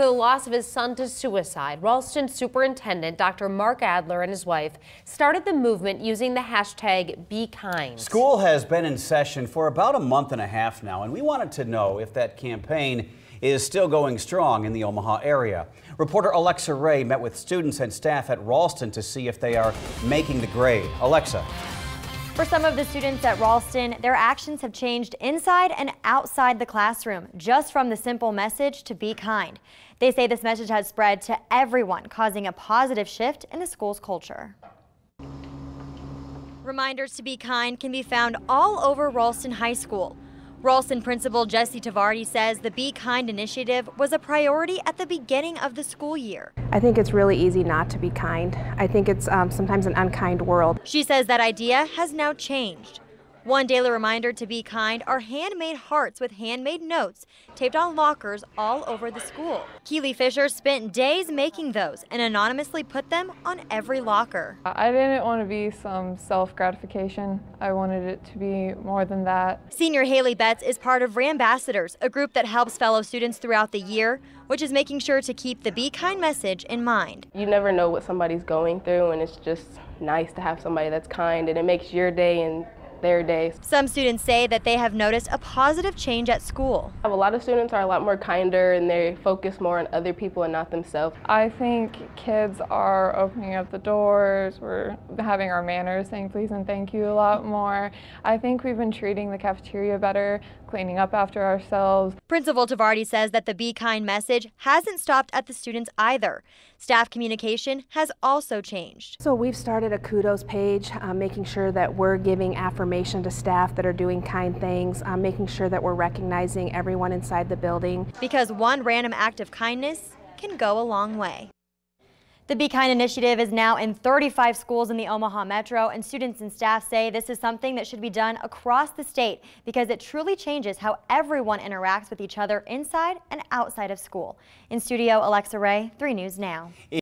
for the loss of his son to suicide, Ralston Superintendent Dr. Mark Adler and his wife started the movement using the hashtag #BeKind. School has been in session for about a month and a half now, and we wanted to know if that campaign is still going strong in the Omaha area. Reporter Alexa Ray met with students and staff at Ralston to see if they are making the grade. Alexa. For some of the students at Ralston, their actions have changed inside and outside the classroom, just from the simple message to be kind. They say this message has spread to everyone, causing a positive shift in the school's culture. Reminders to be kind can be found all over Ralston High School. Ralston Principal Jessie Tavardi says the Be Kind initiative was a priority at the beginning of the school year. I think it's really easy not to be kind. I think it's sometimes an unkind world. She says that idea has now changed. One daily reminder to be kind are handmade hearts with handmade notes taped on lockers all over the school. Keeley Fisher spent days making those and anonymously put them on every locker. I didn't want to be some self-gratification. I wanted it to be more than that. Senior Haley Betts is part of Rambassadors, a group that helps fellow students throughout the year, which is making sure to keep the Be Kind message in mind. You never know what somebody's going through, and it's just nice to have somebody that's kind, and it makes your day and their day. Some students say that they have noticed a positive change at school. A lot of students are a lot more kinder, and they focus more on other people and not themselves. I think kids are opening up the doors. We're having our manners, saying please and thank you a lot more. I think we've been treating the cafeteria better, cleaning up after ourselves. Principal Tavardi says that the Be Kind message hasn't stopped at the students either. Staff communication has also changed. So we've started a kudos page, making sure that we're giving affirmations to staff that are doing kind things, making sure that we're recognizing everyone inside the building. Because one random act of kindness can go a long way. The Be Kind initiative is now in 35 schools in the Omaha metro, and students and staff say this is something that should be done across the state because it truly changes how everyone interacts with each other inside and outside of school. In studio, Alexa Ray, 3 News Now.